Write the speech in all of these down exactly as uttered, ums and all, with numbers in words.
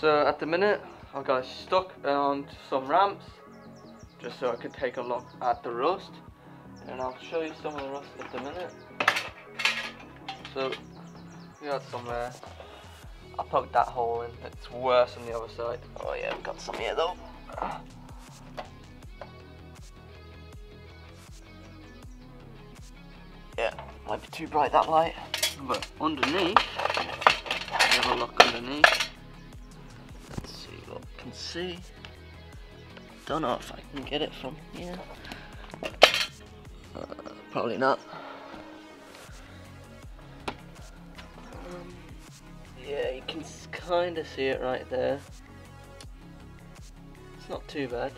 So at the minute I got stuck on some ramps just so I could take a look at the rust, and I'll show you some of the rust at the minute. So we got some there. I poked that hole in, it's worse on the other side. Oh yeah, we've got some here though. Yeah, might be too bright that light, but underneath, have a look underneath. See, don't know if I can get it from here. Uh, probably not. Um, yeah, you can kind of see it right there. It's not too bad.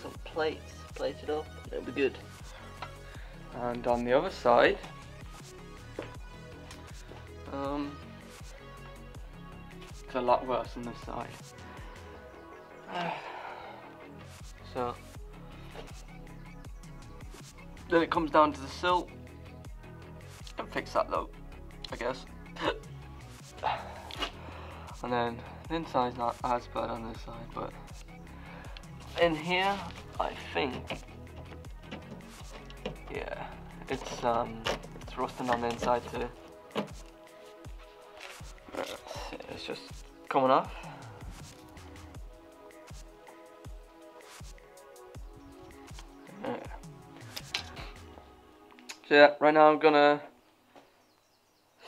Some plates, plate it up, it'll be good. And on the other side, um, it's a lot worse on this side. So then it comes down to the sill. Don't fix that though, I guess. And then the inside's not as bad on this side, but in here I think, yeah, it's um it's rusting on the inside too. It's just coming off. So yeah, right now I'm gonna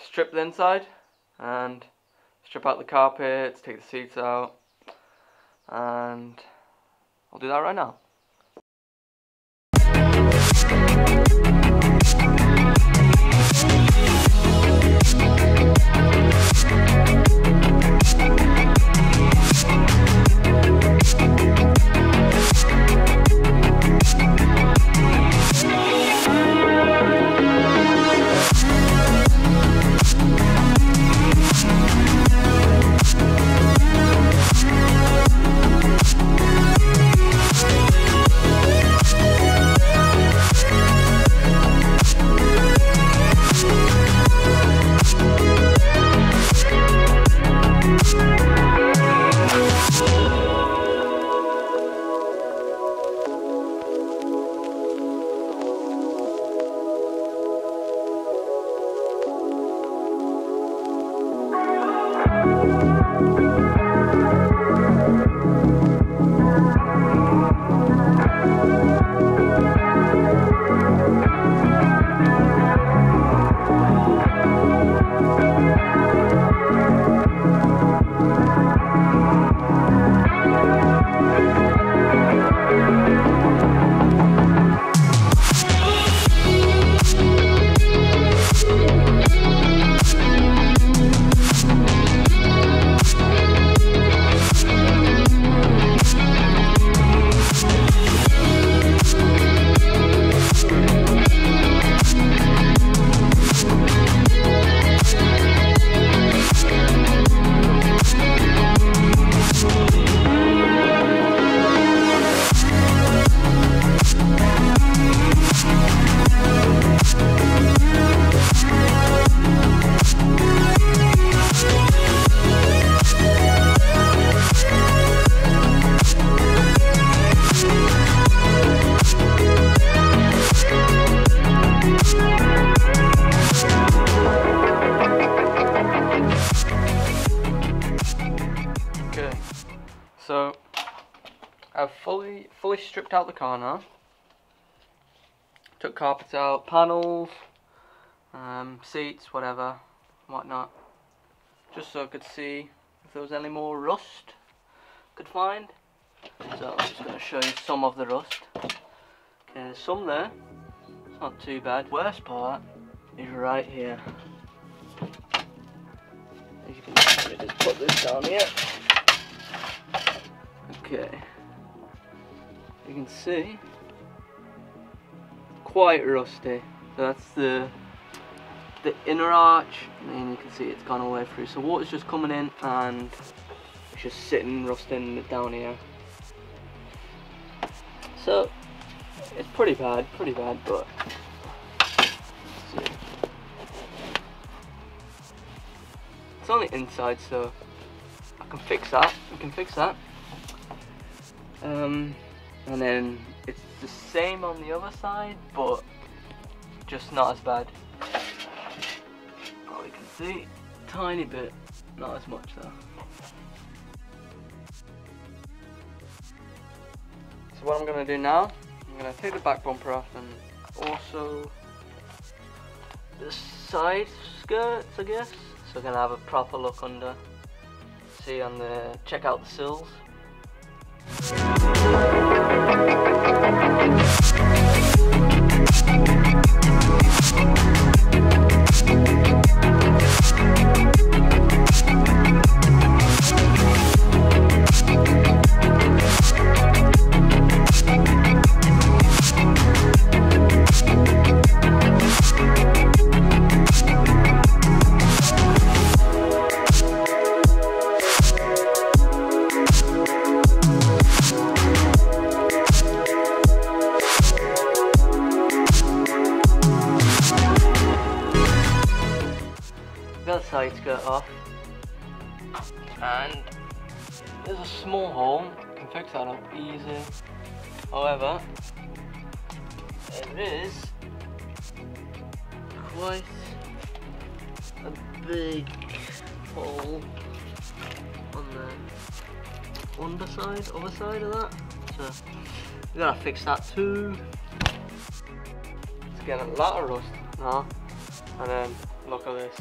strip the inside and strip out the carpets, take the seats out, and I'll do that right now. So I've fully fully stripped out the car now. Took carpets out, panels, um, seats, whatever, whatnot, just so I could see if there was any more rust I could find. So I'm just going to show you some of the rust. Okay, there's some there. It's not too bad. Worst part is right here. As you can see, just put this down here. Okay, you can see, quite rusty. So that's the the inner arch, and you can see it's gone all the way through. So water's just coming in, and it's just sitting rusting down here. So it's pretty bad, pretty bad, but let's see. It's on the inside, so I can fix that. We can fix that. Um, and then it's the same on the other side, but just not as bad. Oh, you can see, tiny bit, not as much though. So what I'm going to do now, I'm going to take the back bumper off and also the side skirts, I guess. So we're going to have a proper look under, see on the, check out the sills. Side skirt off, and there's a small hole, you can fix that up easy. However, there is quite a big hole on the underside, other side of that, so we gotta fix that too. It's getting a lot of rust now, and then look at this.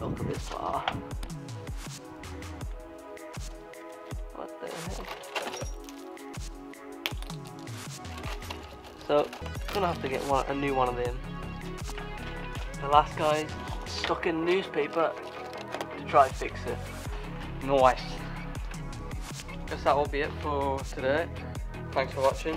Look at this bar. What the hell? So, gonna have to get one, a new one of them. The last guy's stuck in newspaper to try to fix it. Nice. Guess that will be it for today. Thanks for watching.